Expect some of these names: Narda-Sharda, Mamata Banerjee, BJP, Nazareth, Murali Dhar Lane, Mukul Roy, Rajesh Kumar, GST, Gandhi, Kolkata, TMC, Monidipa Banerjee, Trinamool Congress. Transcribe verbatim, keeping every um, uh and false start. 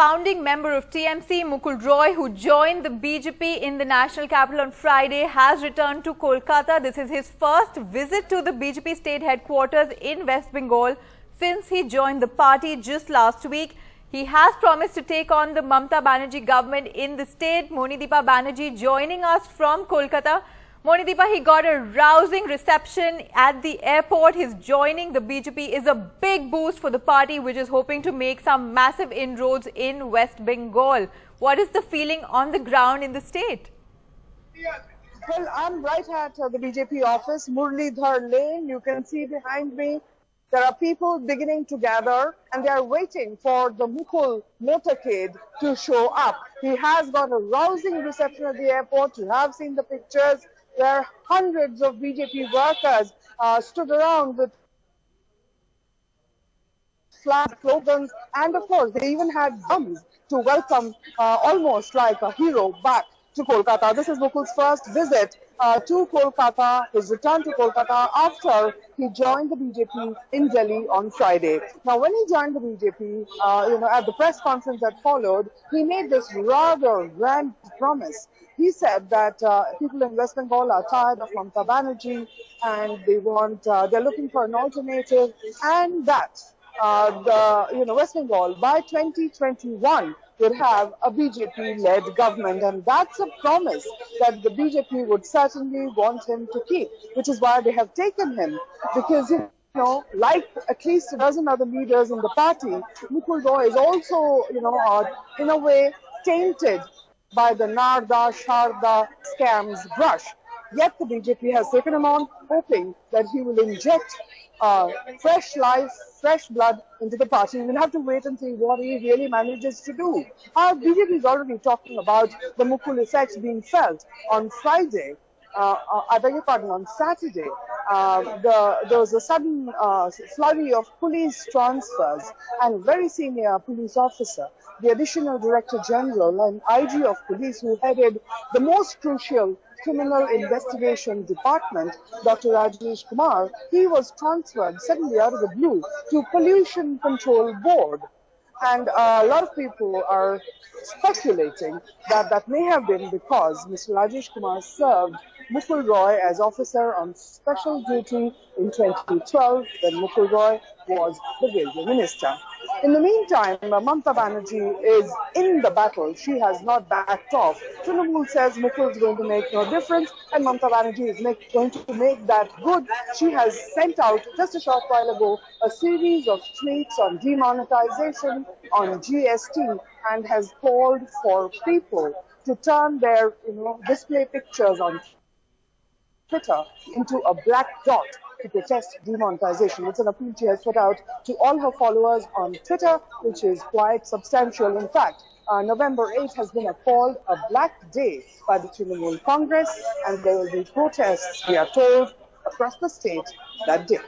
founding member of T M C, Mukul Roy, who joined the B J P in the national capital on Friday, has returned to Kolkata. This is his first visit to the B J P state headquarters in West Bengal since he joined the party just last week. He has promised to take on the Mamata Banerjee government in the state. Monidipa Banerjee joining us from Kolkata. Monidipa, he got a rousing reception at the airport. His joining the B J P is a big boost for the party, which is hoping to make some massive inroads in West Bengal. What is the feeling on the ground in the state? Yeah. Well, I'm right at uh, the B J P office, Murali Dhar Lane. You can see behind me, there are people beginning to gather and they are waiting for the Mukul motorcade to show up. He has got a rousing reception at the airport. You have seen the pictures where hundreds of B J P workers uh, stood around with flag slogans, and of course they even had drums to welcome uh, almost like a hero back to Kolkata. This is Mukul's first visit uh, to Kolkata, his return to Kolkata after he joined the B J P in Delhi on Friday. Now, when he joined the B J P, uh, you know, at the press conference that followed, he made this rather grand promise. He said that uh, people in West Bengal are tired of Mamata Banerjee and they want, uh, they're looking for an alternative, and that uh, the, you know, West Bengal by twenty twenty-one would have a B J P-led government, and that's a promise that the B J P would certainly want him to keep, which is why they have taken him, because you know, like at least a dozen other leaders in the party, Mukul Roy is also, you know, uh, in a way tainted by the Narda-Sharda scams brush. Yet the B J P has taken him on, hoping that he will inject uh, fresh life, fresh blood into the party. We'll have to wait and see what he really manages to do. Our B J P is already talking about the Mukul effect being felt on Friday. Uh, I beg your pardon, on Saturday, uh, the, there was a sudden uh, flurry of police transfers, and very senior police officer, the Additional Director General and I G of Police, who headed the most crucial criminal investigation department, Doctor Rajesh Kumar, he was transferred suddenly out of the blue to Pollution Control Board. And uh, a lot of people are speculating that that may have been because Mister Rajesh Kumar served Mukul Roy as officer on special duty in twenty twelve, when Mukul Roy was the railway minister. In the meantime, Mamata Banerjee is in the battle. She has not backed off. Trinamool says Mukul is going to make no difference, and Mamata Banerjee is make, going to make that good. She has sent out, just a short while ago, a series of tweets on demonetization, on G S T, and has called for people to turn their, you know, display pictures on Twitter into a black dot to protest demonetization. It's an appeal she has put out to all her followers on Twitter, which is quite substantial. In fact, uh, November eighth has been called a black day by the Trinamool Congress, and there will be protests, we are told, across the state that day.